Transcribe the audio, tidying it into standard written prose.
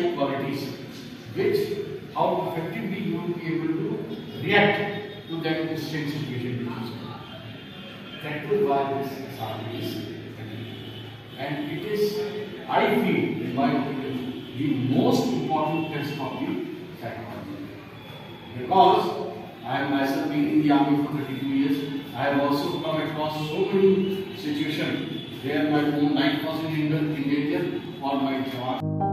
like qualities, which how effectively you will be able to react to that extreme situation. That will why this example is effective. And it is, I feel, in my opinion, the most important test of the psychology. Because I have myself been in the army for 32 years, I have also come across so many situations where my own life was in danger or my job.